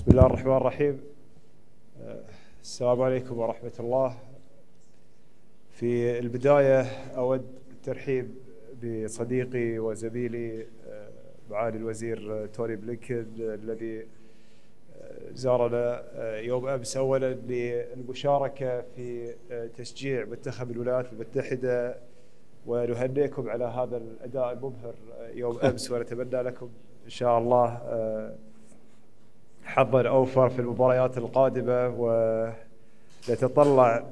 بسم الله الرحمن الرحيم. السلام عليكم ورحمة الله. في البداية أود الترحيب بصديقي وزميلي معالي الوزير توني بلينكن الذي زارنا يوم أمس، أولا للمشاركة في تشجيع منتخب الولايات المتحدة، ونهنئكم على هذا الأداء المبهر يوم أمس، ونتمنى لكم إن شاء الله حظا أوفر في المباريات القادمة، ونتطلع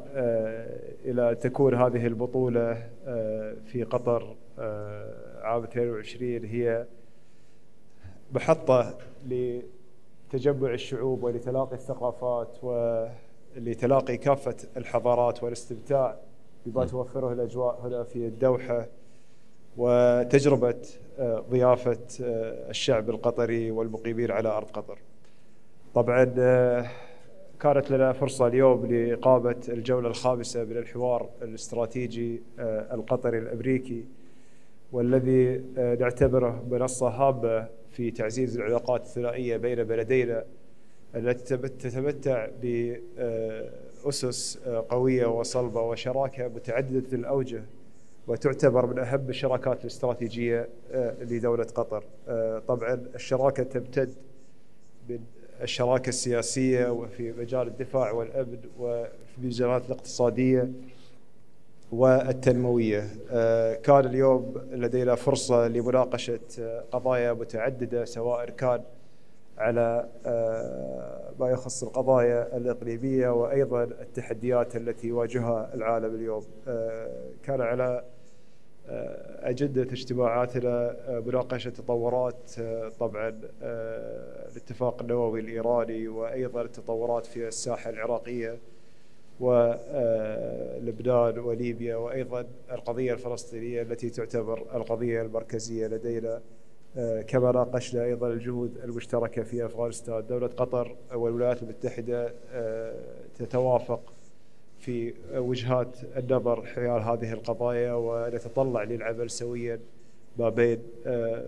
إلى تكون هذه البطولة في قطر عام 22 هي محطة لتجمع الشعوب ولتلاقي الثقافات ولتلاقي كافة الحضارات والاستمتاع بما توفره الأجواء هنا في الدوحة، وتجربة ضيافة الشعب القطري والمقيمين على أرض قطر. طبعا كانت لنا فرصة اليوم لإقامة الجولة الخامسة من الحوار الاستراتيجي القطري الأمريكي، والذي نعتبره منصة هامة في تعزيز العلاقات الثنائية بين بلدينا، التي تتمتع بأسس قوية وصلبة وشراكة متعددة الأوجه، وتعتبر من أهم الشراكات الاستراتيجية لدولة قطر. طبعا الشراكة تمتد من الشراكة السياسية وفي مجال الدفاع والأمن وفي المجالات الاقتصادية والتنموية. كان اليوم لدينا فرصة لمناقشة قضايا متعددة، سواء كان على ما يخص القضايا الإقليمية وأيضا التحديات التي يواجهها العالم اليوم. كان على أجندة اجتماعاتنا مناقشة تطورات طبعا الاتفاق النووي الإيراني، وأيضا التطورات في الساحة العراقية ولبنان وليبيا، وأيضا القضية الفلسطينية التي تعتبر القضية المركزية لدينا، كما ناقشنا أيضا الجهود المشتركة في أفغانستان. دولة قطر والولايات المتحدة تتوافق في وجهات النظر حيال هذه القضايا، ونتطلع للعمل سويا ما بين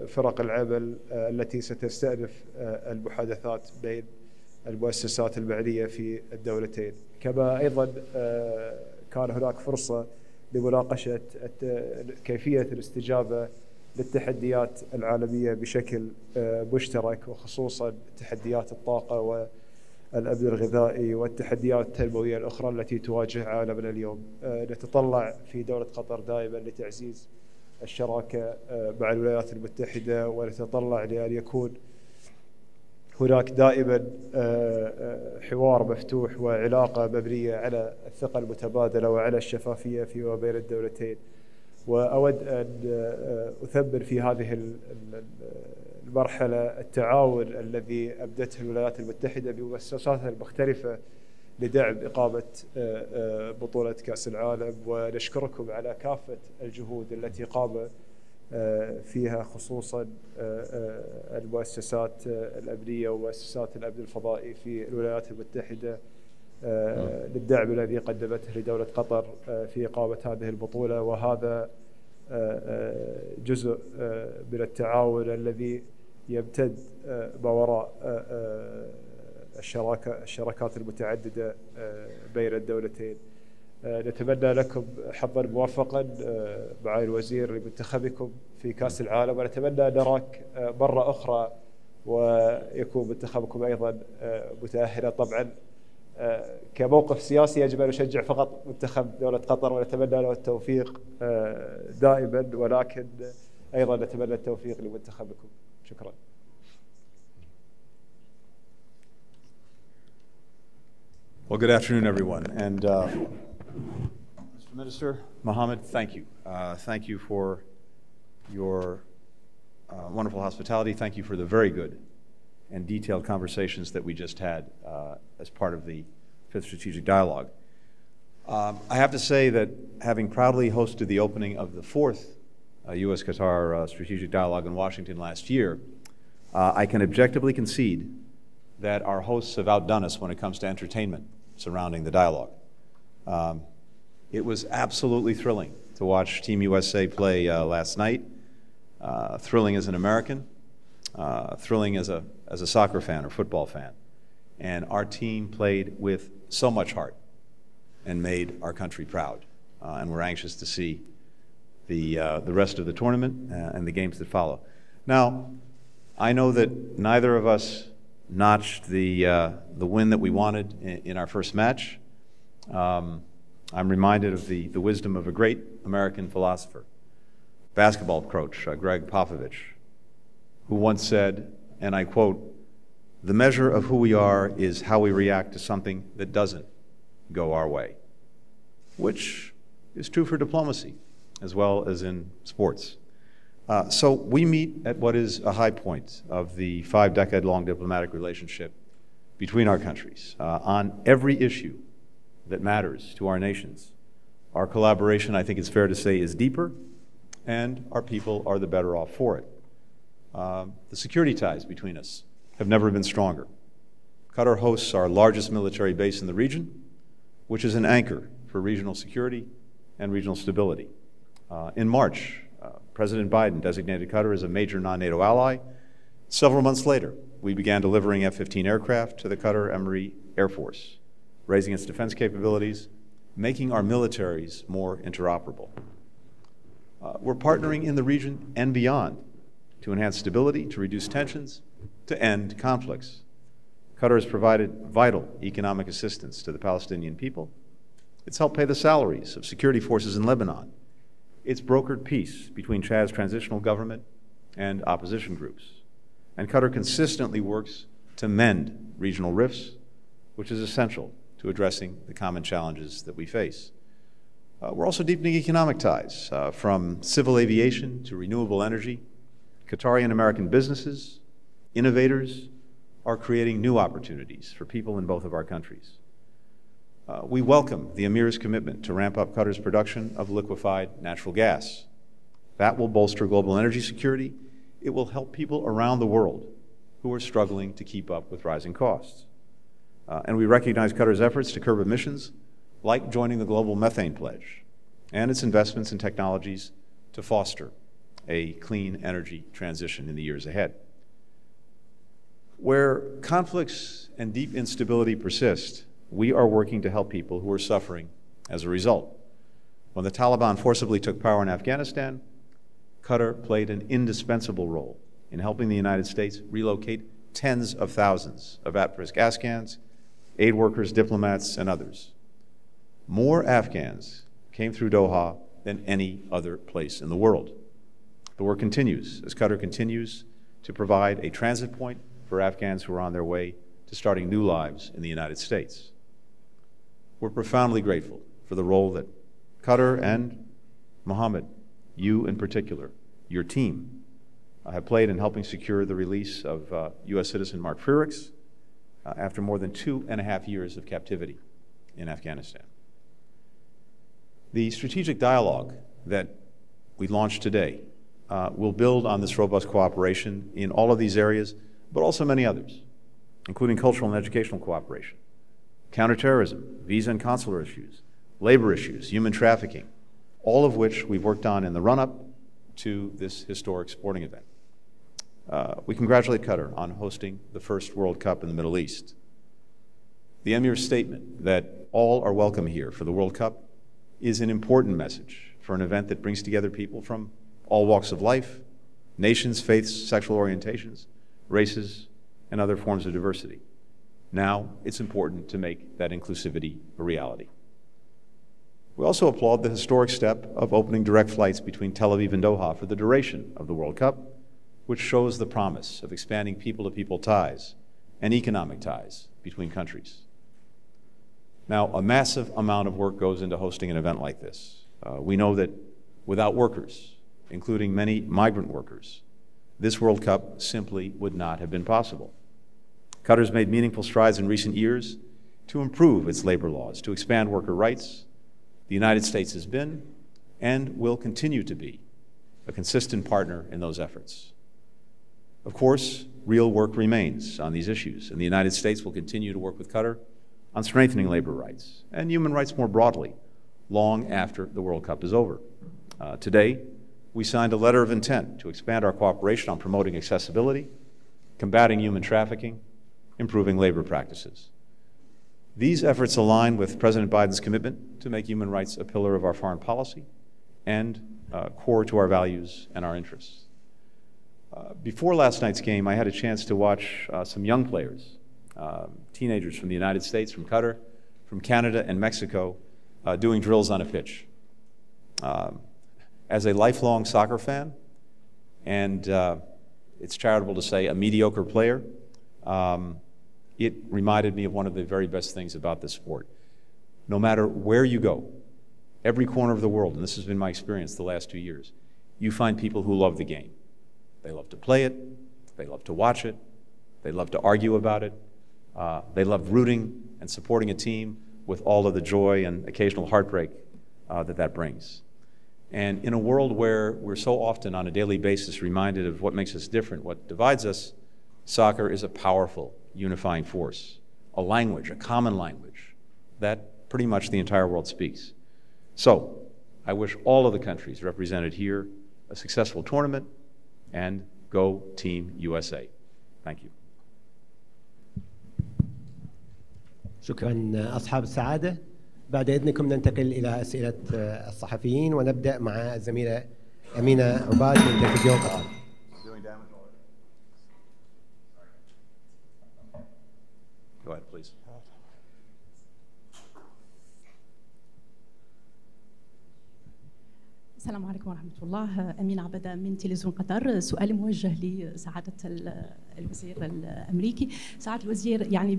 فرق العمل التي ستستأنف المحادثات بين المؤسسات المعنية في الدولتين. كما أيضا كان هناك فرصة لمناقشة كيفية الاستجابة للتحديات العالمية بشكل مشترك، وخصوصا تحديات الطاقة و الأمن الغذائي والتحديات التنموية الأخرى التي تواجه عالمنا اليوم. نتطلع في دولة قطر دائما لتعزيز الشراكة مع الولايات المتحدة، ونتطلع لأن يكون هناك دائما حوار مفتوح وعلاقة مبنية على الثقة المتبادلة وعلى الشفافية فيما بين الدولتين. وأود أن أثمر في هذه المرحلة التعاون الذي أبدته الولايات المتحدة بمؤسساتها المختلفة لدعم إقامة بطولة كأس العالم، ونشكركم على كافة الجهود التي قام فيها خصوصا المؤسسات الأمنية ومؤسسات الأمن الفضائي في الولايات المتحدة للدعم الذي قدمته لدولة قطر في إقامة هذه البطولة. وهذا جزء من التعاون الذي يمتد ما وراء الشراكات المتعددة بين الدولتين. نتمنى لكم حظا موفقا معالي الوزير لمنتخبكم في كأس العالم، ونتمنى نراك مرة أخرى ويكون منتخبكم أيضا متأهلا. طبعا كموقف سياسي يجب أن نشجع فقط منتخب دولة قطر، ونتمنى له التوفيق دائما، ولكن أيضا نتمنى التوفيق لمنتخبكم. شكرا. Well, good afternoon, everyone. And Mr. Minister Mohammed, thank you. Thank you for your wonderful hospitality. Thank you for the very good and detailed conversations that we just had as part of the Fifth Strategic Dialogue. I have to say that having proudly hosted the opening of the fourth U.S.-Qatar Strategic Dialogue in Washington last year, I can objectively concede that our hosts have outdone us when it comes to entertainment surrounding the dialogue. It was absolutely thrilling to watch Team USA play last night. Thrilling as an American, thrilling as a soccer fan or football fan. And our team played with so much heart and made our country proud. And we're anxious to see the rest of the tournament and the games that follow. Now, I know that neither of us notched the win that we wanted in our first match. I'm reminded of the wisdom of a great American philosopher, basketball coach Greg Popovich, who once said, and I quote, "The measure of who we are is how we react to something that doesn't go our way," which is true for diplomacy as well as in sports. So we meet at what is a high point of the 5-decade-long diplomatic relationship between our countries on every issue that matters to our nations. Our collaboration, I think it's fair to say, is deeper, and our people are the better off for it. The security ties between us have never been stronger. Qatar hosts our largest military base in the region, which is an anchor for regional security and regional stability. In March, President Biden designated Qatar as a major non-NATO ally. Several months later, we began delivering F-15 aircraft to the Qatar Emiri Air Force, raising its defense capabilities, making our militaries more interoperable. We're partnering in the region and beyond to enhance stability, to reduce tensions, to end conflicts. Qatar has provided vital economic assistance to the Palestinian people. It's helped pay the salaries of security forces in Lebanon. It's brokered peace between Chad's transitional government and opposition groups. And Qatar consistently works to mend regional rifts, which is essential to addressing the common challenges that we face. We're also deepening economic ties, from civil aviation to renewable energy. Qatari and American businesses, innovators, are creating new opportunities for people in both of our countries. We welcome the Emir's commitment to ramp up Qatar's production of liquefied natural gas. That will bolster global energy security. It will help people around the world who are struggling to keep up with rising costs. And we recognize Qatar's efforts to curb emissions, like joining the Global Methane Pledge, and its investments in technologies to foster a clean energy transition in the years ahead. Where conflicts and deep instability persist, we are working to help people who are suffering as a result. When the Taliban forcibly took power in Afghanistan, Qatar played an indispensable role in helping the United States relocate tens of thousands of at-risk Afghans, aid workers, diplomats, and others. More Afghans came through Doha than any other place in the world. The work continues as Qatar continues to provide a transit point for Afghans who are on their way to starting new lives in the United States. We're profoundly grateful for the role that Qatar and Mohammed, you in particular, your team, have played in helping secure the release of U.S. citizen Mark Frerichs after more than 2.5 years of captivity in Afghanistan. The strategic dialogue that we launched today will build on this robust cooperation in all of these areas, but also many others, including cultural and educational cooperation, counterterrorism, visa and consular issues, labor issues, human trafficking, all of which we've worked on in the run-up to this historic sporting event. We congratulate Qatar on hosting the first World Cup in the Middle East. The Emir's statement that all are welcome here for the World Cup is an important message for an event that brings together people from all walks of life, nations, faiths, sexual orientations, races, and other forms of diversity. Now, it's important to make that inclusivity a reality. We also applaud the historic step of opening direct flights between Tel Aviv and Doha for the duration of the World Cup, which shows the promise of expanding people-to-people ties and economic ties between countries. Now, a massive amount of work goes into hosting an event like this. We know that without workers, including many migrant workers, this World Cup simply would not have been possible. Qatar's made meaningful strides in recent years to improve its labor laws, to expand worker rights. The United States has been, and will continue to be, a consistent partner in those efforts. Of course, real work remains on these issues, and the United States will continue to work with Qatar on strengthening labor rights and human rights more broadly, long after the World Cup is over. Today, we signed a letter of intent to expand our cooperation on promoting accessibility, combating human trafficking, improving labor practices. These efforts align with President Biden's commitment to make human rights a pillar of our foreign policy and core to our values and our interests. Before last night's game, I had a chance to watch some young players, teenagers from the United States, from Qatar, from Canada and Mexico, doing drills on a pitch. As a lifelong soccer fan, and it's charitable to say a mediocre player, it reminded me of one of the very best things about this sport. No matter where you go, every corner of the world, and this has been my experience the last 2 years, you find people who love the game. They love to play it, they love to watch it, they love to argue about it, they love rooting and supporting a team with all of the joy and occasional heartbreak that brings. And in a world where we're so often on a daily basis reminded of what makes us different, what divides us, soccer is a powerful unifying force, a language, a common language that pretty much the entire world speaks. So I wish all of the countries represented here a successful tournament, and go Team USA. Thank you. شكرا أصحاب السعادة. بعد إذنكم ننتقل إلى أسئلة الصحفيين ونبدأ مع الزميلة أمينة عباد من تلفزيون قطر. Go ahead, please. السلام عليكم ورحمة الله. أمينة عبد من تلفزيون قطر. سؤالي موجه لسعادة الوزير الأمريكي. سعادة الوزير، يعني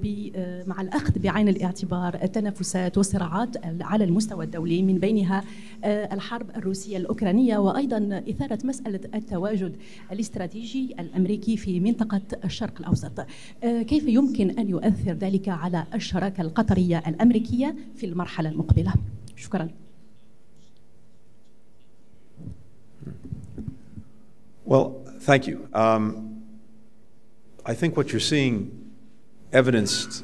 مع الأخذ بعين الاعتبار التنافسات والصراعات على المستوى الدولي، من بينها الحرب الروسية الأوكرانية وأيضا إثارة مسألة التواجد الاستراتيجي الأمريكي في منطقة الشرق الأوسط، كيف يمكن أن يؤثر ذلك على الشراكة القطرية الأمريكية في المرحلة المقبلة؟ شكرا. Well, thank you. I think what you're seeing evidenced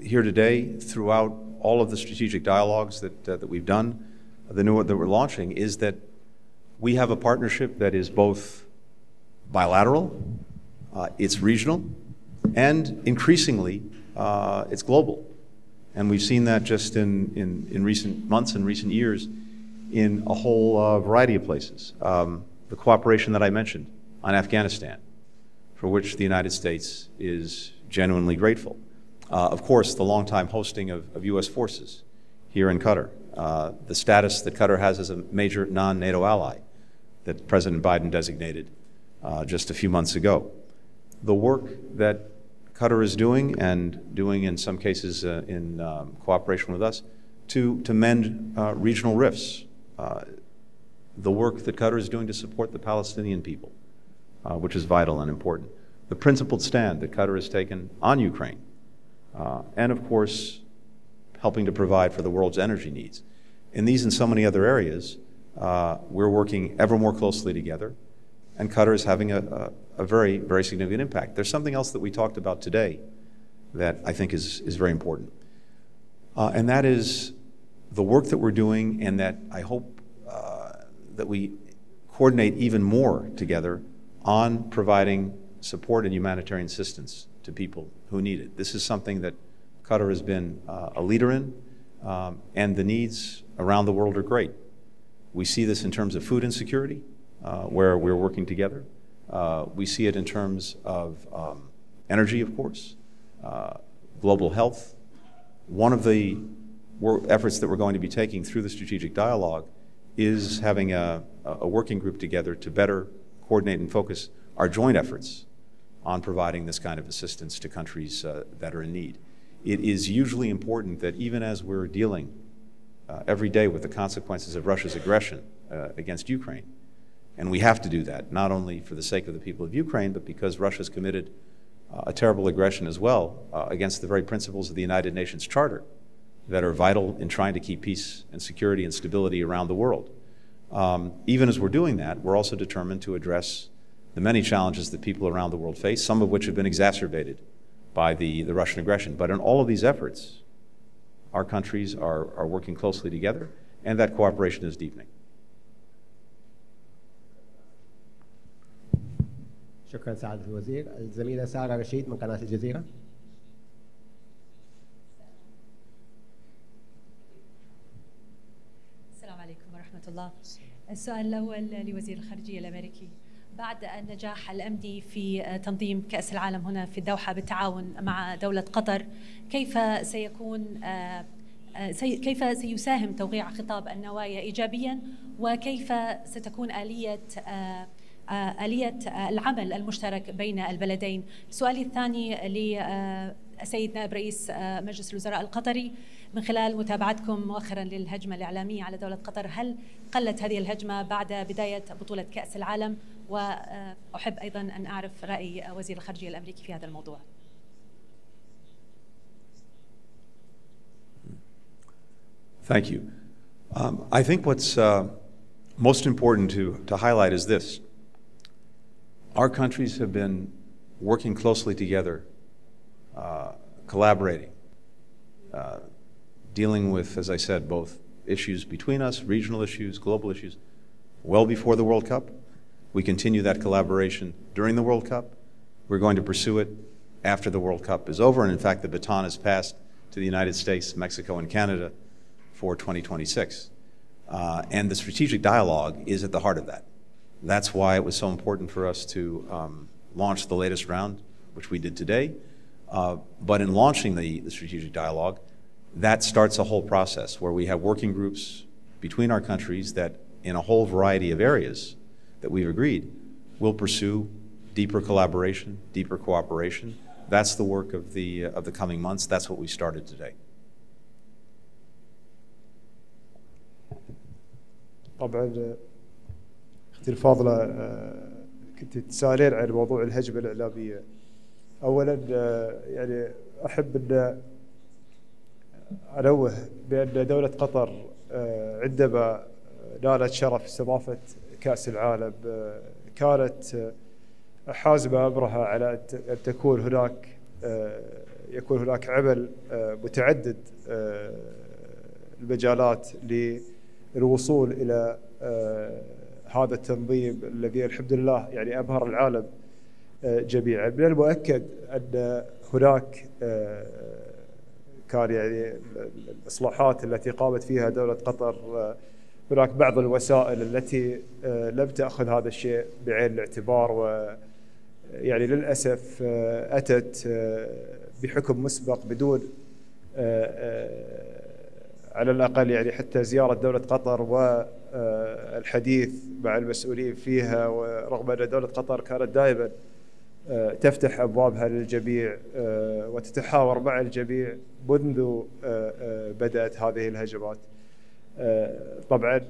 here today throughout all of the strategic dialogues that we've done, the new one that we're launching, is that we have a partnership that is both bilateral, it's regional, and increasingly it's global. And we've seen that just in recent months and recent years in a whole variety of places. The cooperation that I mentioned on Afghanistan, for which the United States is genuinely grateful. Of course, the longtime hosting of U.S. forces here in Qatar, the status that Qatar has as a major non-NATO ally that President Biden designated just a few months ago. The work that Qatar is doing, and doing in some cases in cooperation with us, to mend regional rifts. The work that Qatar is doing to support the Palestinian people, which is vital and important. The principled stand that Qatar has taken on Ukraine, and of course, helping to provide for the world's energy needs. In these and so many other areas, we're working ever more closely together, and Qatar is having a very, very significant impact. There's something else that we talked about today that I think is very important, and that is the work that we're doing, and that I hope that we coordinate even more together on providing support and humanitarian assistance to people who need it. This is something that Qatar has been a leader in, and the needs around the world are great. We see this in terms of food insecurity, where we're working together. We see it in terms of energy, of course, global health. One of the efforts that we're going to be taking through the strategic dialogue is having a working group together to better coordinate and focus our joint efforts on providing this kind of assistance to countries that are in need. It is hugely important that even as we're dealing every day with the consequences of Russia's aggression against Ukraine, and we have to do that, not only for the sake of the people of Ukraine, but because Russia's committed a terrible aggression as well against the very principles of the United Nations Charter that are vital in trying to keep peace and security and stability around the world. Even as we're doing that, we're also determined to address the many challenges that people around the world face, some of which have been exacerbated by the Russian aggression. But in all of these efforts, our countries are working closely together, and that cooperation is deepening. شكرا سعادة الوزير. الزميلة سارة رشيد من قناة الجزيرة. الله. السؤال الأول لوزير الخارجية الأمريكي. بعد النجاح الأمني في تنظيم كأس العالم هنا في الدوحة بالتعاون مع دولة قطر، كيف سيساهم توقيع خطاب النوايا إيجابيا، وكيف ستكون آلية العمل المشترك بين البلدين؟ سؤالي الثاني لسيد نائب رئيس مجلس الوزراء القطري، من خلال متابعتكم مؤخرا للهجمة الإعلامية على دولة قطر، هل قلت هذه الهجمة بعد بداية بطولة كأس العالم؟ وأحب أيضا أن أعرف رأي وزير الخارجية الأمريكي في هذا الموضوع. Thank you. I think what's most important to highlight is this. Our countries have been working closely together, collaborating, dealing with, as I said, both issues between us, regional issues, global issues, well before the World Cup. We continue that collaboration during the World Cup. We're going to pursue it after the World Cup is over. And in fact, the baton is passed to the United States, Mexico, and Canada for 2026. And the strategic dialogue is at the heart of that. That's why it was so important for us to launch the latest round, which we did today. But in launching the strategic dialogue, that starts a whole process where we have working groups between our countries that in a whole variety of areas that we've agreed will pursue deeper collaboration, deeper cooperation. That's the work of the coming months. That's what we started today. طبعا اختي الفاضله كنت تسالين عن موضوع الهجمه الاعلاميه. اولا يعني احب ان انوه بان دوله قطر عندما نالت شرف استضافه كاس العالم كانت حازمه امرها على ان يكون هناك عمل متعدد المجالات للوصول الى هذا التنظيم الذي الحمد لله يعني أبهر العالم جميعا. من المؤكد أن هناك كان يعني الإصلاحات التي قامت فيها دولة قطر، هناك بعض الوسائل التي لم تأخذ هذا الشيء بعين الاعتبار، ويعني للأسف أتت بحكم مسبق بدون على الأقل يعني حتى زيارة دولة قطر والحديث مع المسؤولين فيها. ورغم أن دولة قطر كانت دائما تفتح أبوابها للجميع وتتحاور مع الجميع منذ بدأت هذه الهجمات. طبعا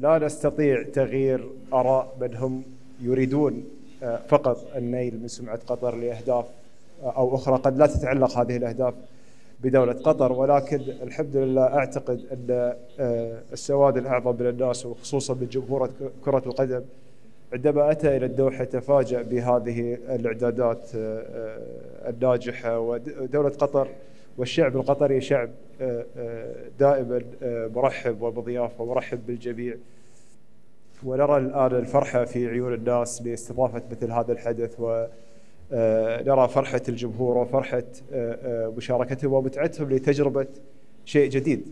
لا نستطيع تغيير آراء من هم يريدون فقط النيل من سمعة قطر لأهداف أو أخرى قد لا تتعلق هذه الأهداف بدولة قطر، ولكن الحمد لله أعتقد أن السواد الأعظم من الناس وخصوصا من جمهور كرة القدم عندما أتى إلى الدوحة تفاجأ بهذه الإعدادات الناجحة. ودولة قطر والشعب القطري شعب دائما مرحب وبضيافة ومرحب بالجميع، ونرى الآن الفرحة في عيون الناس لاستضافة مثل هذا الحدث، و نرى فرحة الجمهور وفرحة مشاركتهم ومتعتهم لتجربة شيء جديد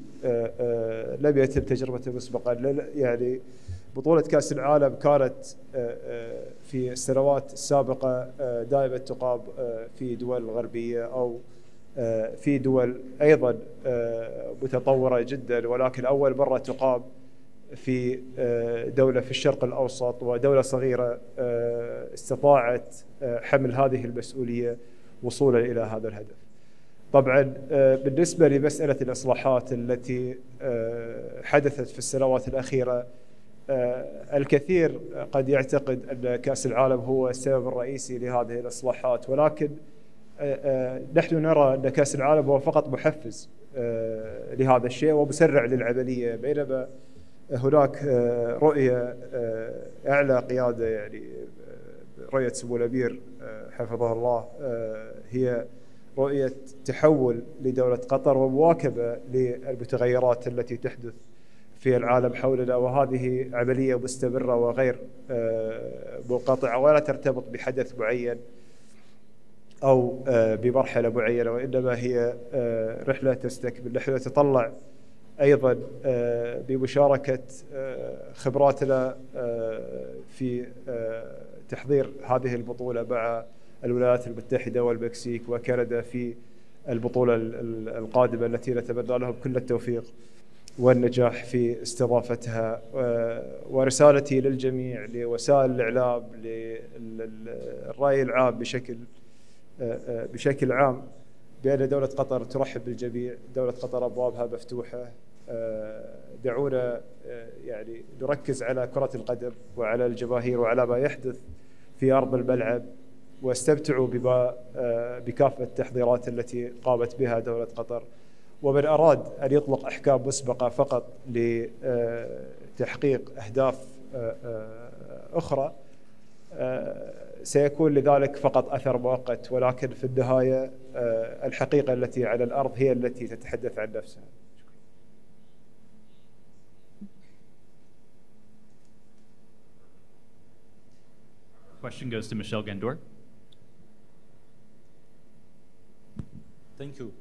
لم يتم تجربته مسبقا. يعني بطولة كأس العالم كانت في السنوات السابقة دائما تقام في دول غربية أو في دول أيضا متطورة جدا، ولكن أول مرة تقام في دولة في الشرق الأوسط، ودولة صغيرة استطاعت حمل هذه المسؤولية وصولا إلى هذا الهدف. طبعا بالنسبة لمسألة الإصلاحات التي حدثت في السنوات الأخيرة، الكثير قد يعتقد أن كأس العالم هو السبب الرئيسي لهذه الإصلاحات، ولكن نحن نرى أن كأس العالم هو فقط محفز لهذا الشيء ومسرع للعملية، بينما هناك رؤية أعلى قيادة يعني رؤية سمو الأمير حفظه الله هي رؤية تحول لدولة قطر ومواكبة للمتغيرات التي تحدث في العالم حولنا، وهذه عملية مستمرة وغير منقطعة ولا ترتبط بحدث معين أو بمرحلة معينة، وإنما هي رحلة تستكمل. نحن نتطلع أيضا بمشاركة خبراتنا في تحضير هذه البطولة مع الولايات المتحدة والمكسيك وكندا في البطولة القادمة التي نتمنى لهم كل التوفيق والنجاح في استضافتها. ورسالتي للجميع، لوسائل الإعلام، للرأي العام بشكل عام، بأن دولة قطر ترحب بالجميع، دولة قطر أبوابها مفتوحة. دعونا يعني نركز على كرة القدم وعلى الجماهير وعلى ما يحدث في أرض الملعب، واستمتعوا بكافة التحضيرات التي قامت بها دولة قطر. ومن أراد أن يطلق أحكام مسبقة فقط لتحقيق أهداف أخرى سيكون لذلك فقط أثر مؤقت، ولكن في النهاية الحقيقة التي على الأرض هي التي تتحدث عن نفسها. Question goes to Michelle Gendor. Thank you.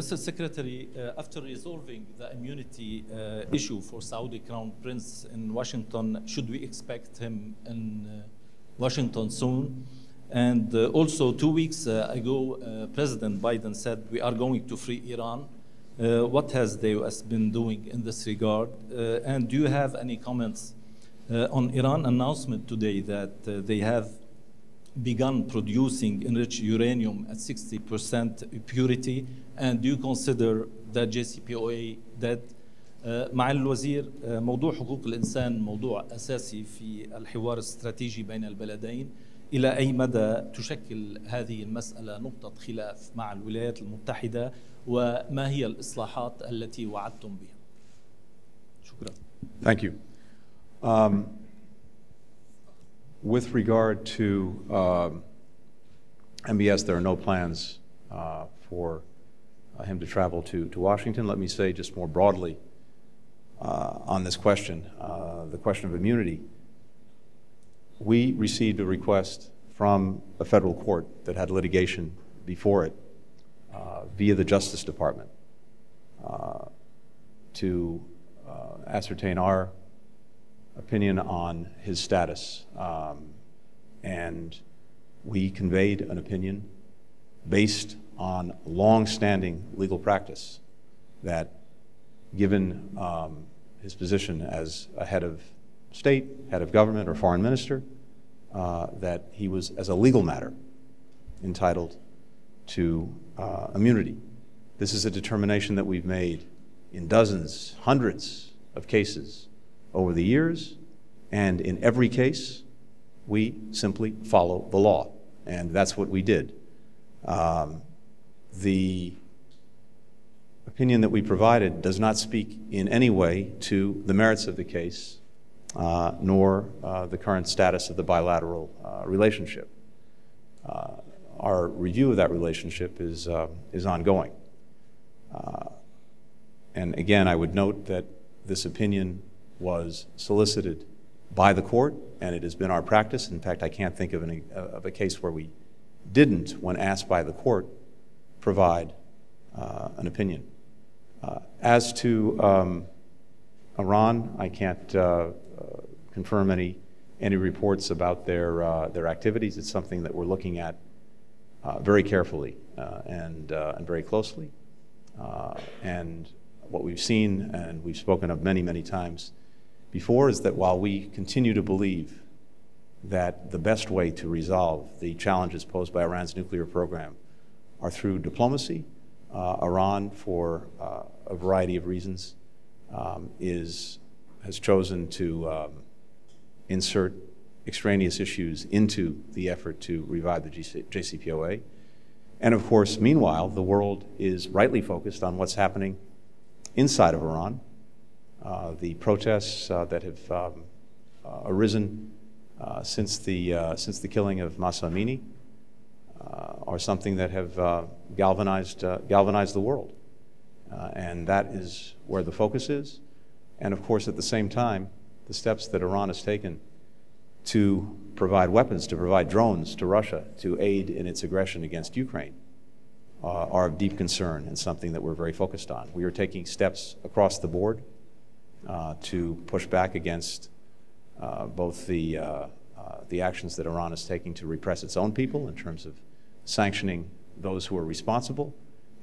Mr. Secretary, after resolving the immunity issue for Saudi Crown Prince in Washington, should we expect him in Washington soon? And also 2 weeks ago, President Biden said we are going to free Iran. What has the U.S. been doing in this regard? And do you have any comments on Iran announcement today that they have begun producing enriched uranium at 60% purity, and do you consider the JCPOA dead? مع الوزير، موضوع حقوق الإنسان موضوع أساسي في الحوار الاستراتيجي بين البلدين. إلى أي مدى تشكل هذه المسألة نقطة خلاف مع الولايات المتحدة، وما هي الإصلاحات التي وعدتم بها؟ شكرا. Thank you. With regard to MBS, there are no plans for him to travel to Washington. Let me say just more broadly on this question, the question of immunity. We received a request from a federal court that had litigation before it via the Justice Department to ascertain our opinion on his status, and we conveyed an opinion based on long-standing legal practice that, given his position as a head of state, head of government, or foreign minister, that he was, as a legal matter, entitled to immunity. This is a determination that we've made in dozens, hundreds of cases over the years, and in every case, we simply follow the law, and that's what we did. The opinion that we provided does not speak in any way to the merits of the case, nor the current status of the bilateral relationship. Our review of that relationship is ongoing. And again, I would note that this opinion was solicited by the court, and it has been our practice. In fact, I can't think of a case where we didn't, when asked by the court, provide an opinion. As to Iran, I can't confirm any reports about their activities. It's something that we're looking at very carefully and very closely. And what we've seen, and we've spoken of many, many times before, is that while we continue to believe that the best way to resolve the challenges posed by Iran's nuclear program are through diplomacy, Iran, for a variety of reasons, has chosen to insert extraneous issues into the effort to revive the JCPOA. And of course, meanwhile, the world is rightly focused on what's happening inside of Iran. The protests that have arisen since the killing of Masamini are something that have galvanized the world, and that is where the focus is. And of course, at the same time, the steps that Iran has taken to provide weapons, to provide drones to Russia, to aid in its aggression against Ukraine are of deep concern and something that we're very focused on. We are taking steps across the board to push back against both the actions that Iran is taking to repress its own people in terms of sanctioning those who are responsible,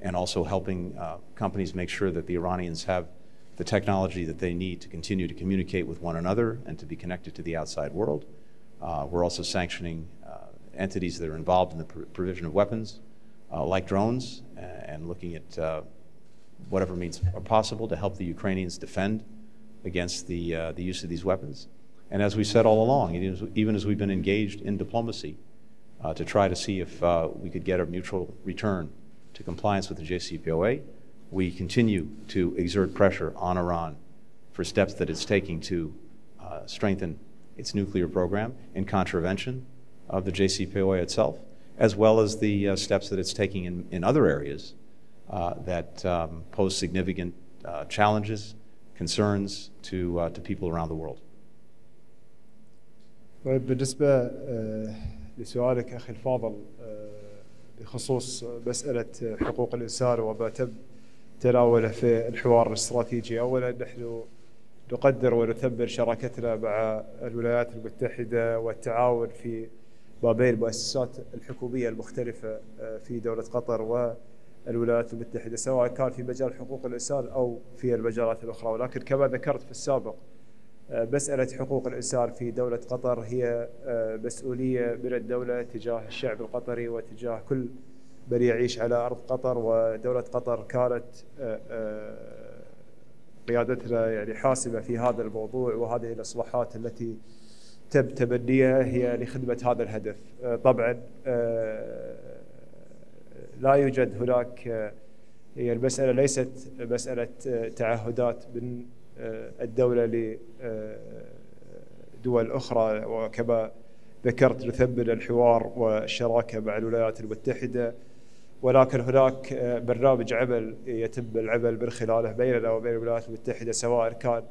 and also helping companies make sure that the Iranians have the technology that they need to continue to communicate with one another and to be connected to the outside world. We're also sanctioning entities that are involved in the provision of weapons, like drones, and looking at whatever means are possible to help the Ukrainians defend against the use of these weapons. And as we said all along, even as we've been engaged in diplomacy to try to see if we could get a mutual return to compliance with the JCPOA, we continue to exert pressure on Iran for steps that it's taking to strengthen its nuclear program in contravention of the JCPOA itself, as well as the steps that it's taking in other areas that pose significant challenges, concerns to people around the world. بالنسبة لسؤالك أخي الفاضل بخصوص مسألة حقوق الإنسان وما تم تناوله في الحوار الاستراتيجي، أولا نحن نقدر ونثمن شراكتنا مع الولايات المتحدة والتعاون في ما بين المؤسسات الحكومية المختلفة في دولة قطر والولايات المتحدة، سواء كان في مجال حقوق الإنسان أو في المجالات الأخرى. ولكن كما ذكرت في السابق، مسألة حقوق الإنسان في دولة قطر هي مسؤولية من الدولة تجاه الشعب القطري وتجاه كل من يعيش على أرض قطر. ودولة قطر كانت قيادتنا يعني حاسمة في هذا الموضوع، وهذه الإصلاحات التي تم تبنيها هي لخدمة هذا الهدف. طبعا لا يوجد هناك، هي المسألة ليست مسألة تعهدات من الدولة لدول أخرى، وكما ذكرت نثمن الحوار والشراكة مع الولايات المتحدة، ولكن هناك برنامج عمل يتم العمل من خلاله بيننا وبين الولايات المتحدة، سواء كان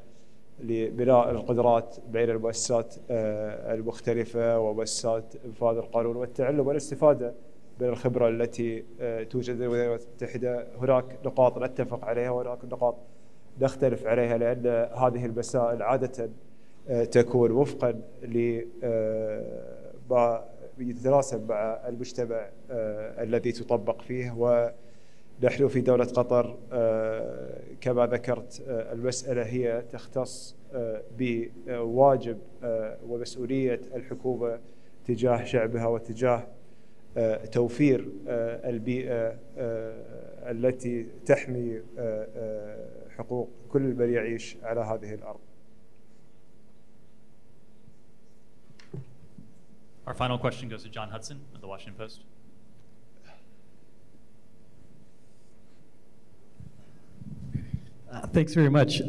لبناء القدرات بين المؤسسات المختلفة ومؤسسات إنفاذ القانون والتعلم والاستفادة من الخبرة التي توجد للولايات المتحدة. هناك نقاط نتفق عليها وهناك نقاط نختلف عليها، لأن هذه المسائل عادة تكون وفقا لما يتناسب مع المجتمع الذي تطبق فيه. ونحن في دولة قطر كما ذكرت المسألة هي تختص بواجب ومسؤولية الحكومة تجاه شعبها وتجاه توفير البيئة التي تحمي حقوق كل من يعيش على هذه الأرض. Our final question goes to John Hudson of the Washington Post. Thanks very much.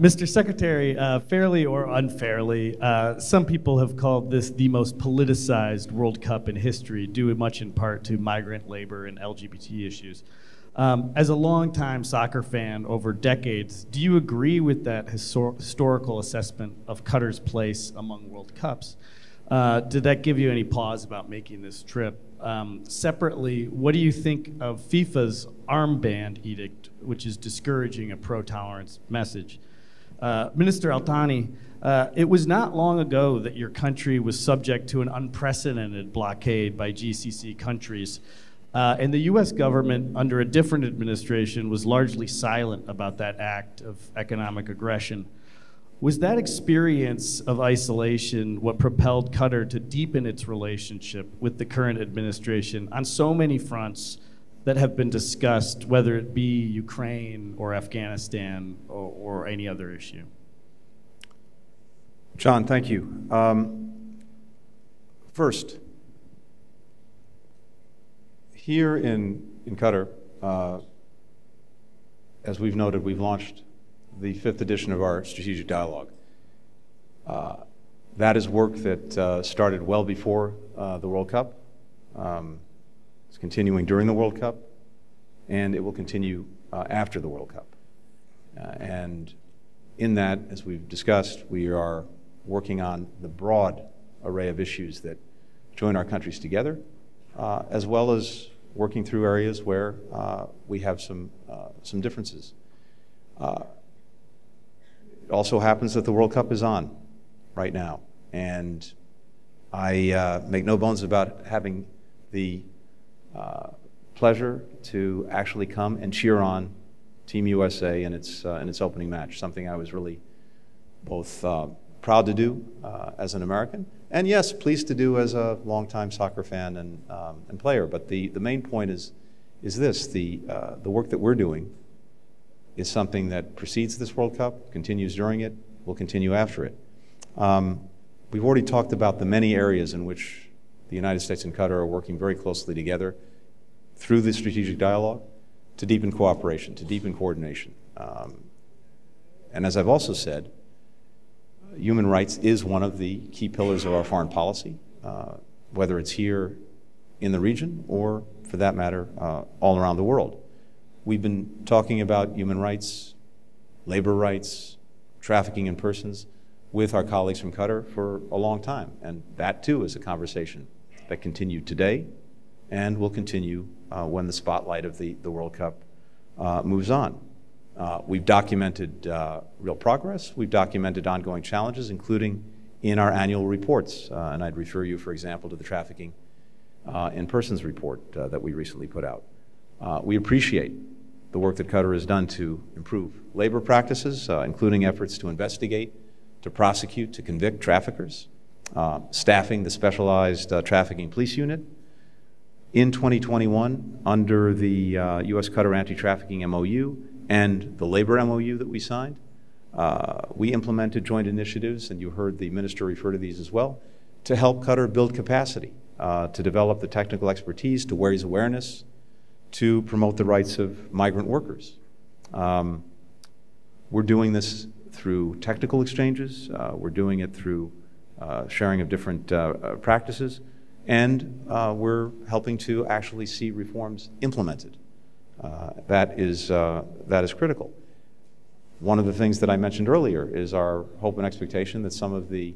Mr. Secretary, fairly or unfairly, some people have called this the most politicized World Cup in history, due much in part to migrant labor and LGBT issues. As a longtime soccer fan over decades, do you agree with that historical assessment of Qatar's place among World Cups? Did that give you any pause about making this trip? Separately, what do you think of FIFA's armband edict, which is discouraging a pro-tolerance message? Minister Al-Thani, it was not long ago that your country was subject to an unprecedented blockade by GCC countries. And the U.S. government, under a different administration, was largely silent about that act of economic aggression. Was that experience of isolation what propelled Qatar to deepen its relationship with the current administration on so many fronts that have been discussed, whether it be Ukraine or Afghanistan or any other issue? John, thank you. First, here in Qatar, as we've noted, we've launched the 5th edition of our strategic dialogue. That is work that started well before the World Cup. It's continuing during the World Cup, and it will continue after the World Cup. And in that, as we've discussed, we are working on the broad array of issues that join our countries together, as well as working through areas where we have some differences. It also happens that the World Cup is on right now, and I make no bones about having the pleasure to actually come and cheer on Team USA in its opening match, something I was really both proud to do as an American, and yes, pleased to do as a longtime soccer fan and player. But the main point is this: the work that we're doing is something that precedes this World Cup, continues during it, will continue after it. We've already talked about the many areas in which the United States and Qatar are working very closely together through the strategic dialogue to deepen cooperation, to deepen coordination. And as I've also said, human rights is one of the key pillars of our foreign policy, whether it's here in the region or, for that matter, all around the world. We've been talking about human rights, labor rights, trafficking in persons with our colleagues from Qatar for a long time. And that, too, is a conversation that continued today and will continue when the spotlight of the World Cup moves on. We've documented real progress. We've documented ongoing challenges, including in our annual reports. And I'd refer you, for example, to the Trafficking in Persons report that we recently put out. We appreciate the work that Qatar has done to improve labor practices, including efforts to investigate, to prosecute, to convict traffickers, staffing the specialized trafficking police unit. In 2021, under the U.S.-Qatar Anti-Trafficking MOU and the labor MOU that we signed, we implemented joint initiatives, and you heard the minister refer to these as well, to help Qatar build capacity, to develop the technical expertise, to raise awareness, to promote the rights of migrant workers. We're doing this through technical exchanges. We're doing it through sharing of different practices. And we're helping to actually see reforms implemented. That is critical. One of the things that I mentioned earlier is our hope and expectation that some of the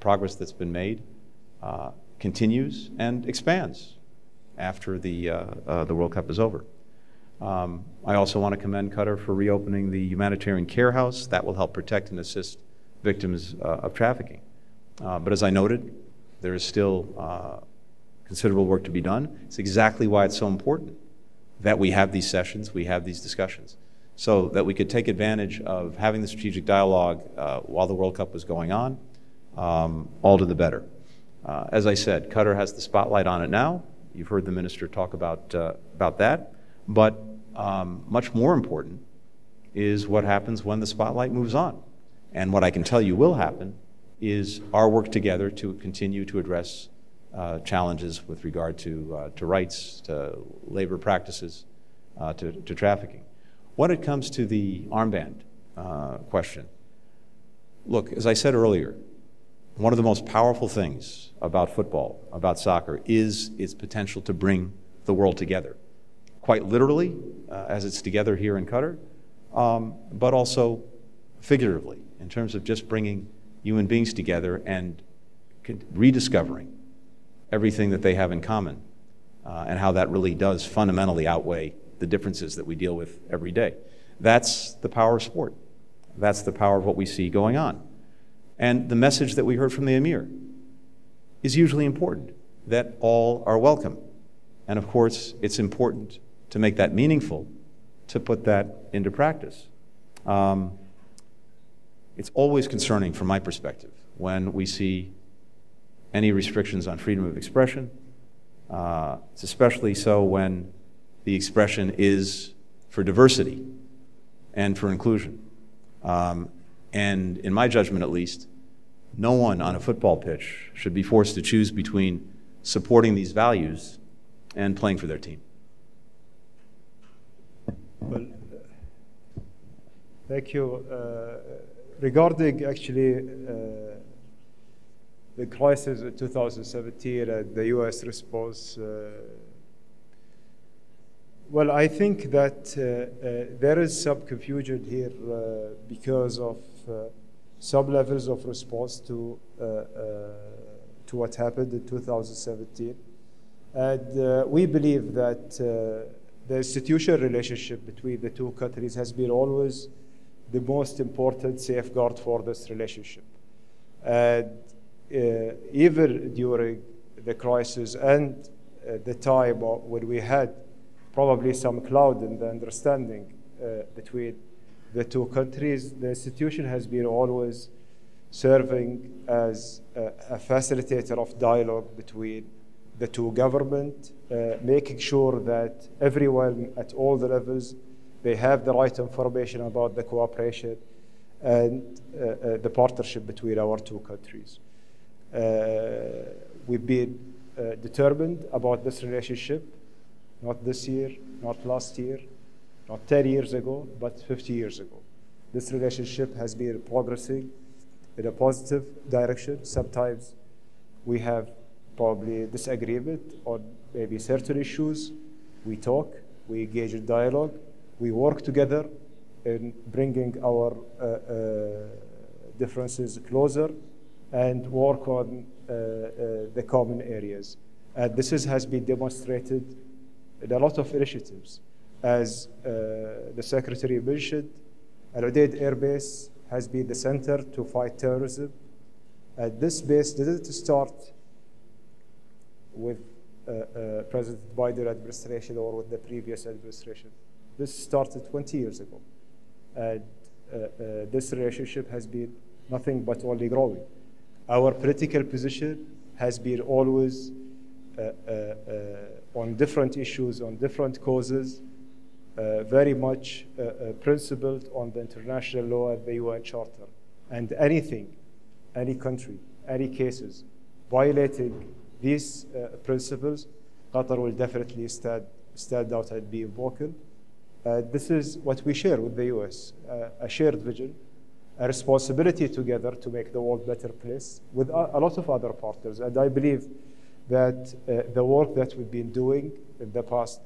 progress that's been made continues and expands after the World Cup is over. I also want to commend Qatar for reopening the humanitarian care house. That will help protect and assist victims of trafficking. But as I noted, there is still considerable work to be done. It's exactly why it's so important that we have these sessions, we have these discussions, so that we could take advantage of having the strategic dialogue while the World Cup was going on, all to the better. As I said, Qatar has the spotlight on it now. You've heard the minister talk about that. But much more important is what happens when the spotlight moves on. And what I can tell you will happen is our work together to continue to address challenges with regard to rights, to labor practices, to trafficking. When it comes to the armband question, look, as I said earlier, one of the most powerful things about football, about soccer, is its potential to bring the world together. Quite literally, as it's together here in Qatar, but also figuratively, in terms of just bringing human beings together and rediscovering everything that they have in common, and how that really does fundamentally outweigh the differences that we deal with every day. That's the power of sport. That's the power of what we see going on. And the message that we heard from the Emir is usually important, that all are welcome. And of course, it's important to make that meaningful, to put that into practice. It's always concerning from my perspective when we see any restrictions on freedom of expression. It's especially so when the expression is for diversity and for inclusion. And in my judgment, at least, no one on a football pitch should be forced to choose between supporting these values and playing for their team. Well, thank you. Regarding actually the crisis in 2017 and the U.S. response, well, I think that there is some confusion here because of some levels of response to what happened in 2017. And we believe that the institutional relationship between the two countries has been always the most important safeguard for this relationship. And even during the crisis and the time when we had probably some cloud in the understanding between the two countries, the institution has been always serving as a facilitator of dialogue between the two governments, making sure that everyone at all the levels, they have the right information about the cooperation and the partnership between our two countries. We've been determined about this relationship, not this year, not last year, not 10 years ago, but 50 years ago. This relationship has been progressing in a positive direction. Sometimes we have probably disagreement on maybe certain issues. We talk, we engage in dialogue, we work together in bringing our differences closer and work on the common areas. And this has been demonstrated in a lot of initiatives. As the Secretary mentioned, Al Udeid Air Base has been the center to fight terrorism. And this base didn't start with President Biden administration or with the previous administration. This started 20 years ago. And this relationship has been nothing but only growing. Our political position has been always on different issues, on different causes, very much principled on the international law and the UN Charter. And anything, any country, any cases violating these principles, Qatar will definitely stand out and be vocal. This is what we share with the US, a shared vision, a responsibility together to make the world a better place with a lot of other partners. And I believe that the work that we've been doing in the past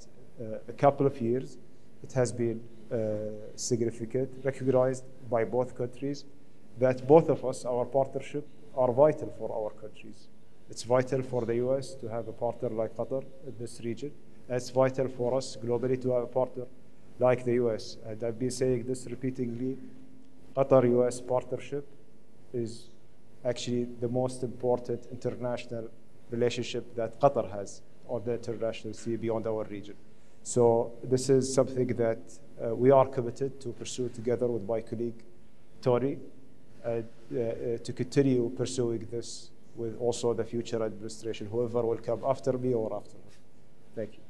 couple of years, it has been significant, recognized by both countries, that both of us, our partnership, are vital for our countries. It's vital for the US to have a partner like Qatar in this region. It's vital for us globally to have a partner like the US. And I've been saying this repeatedly, Qatar-US partnership is actually the most important international relationship that Qatar has on the international sea beyond our region. So this is something that we are committed to pursue together with my colleague, Tony, to continue pursuing this with also the future administration, whoever will come after me or after us. Thank you.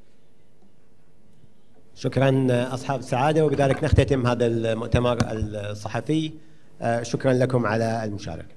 شكرا أصحاب السعادة، وبذلك نختتم هذا المؤتمر الصحفي. شكرا لكم على المشاركة.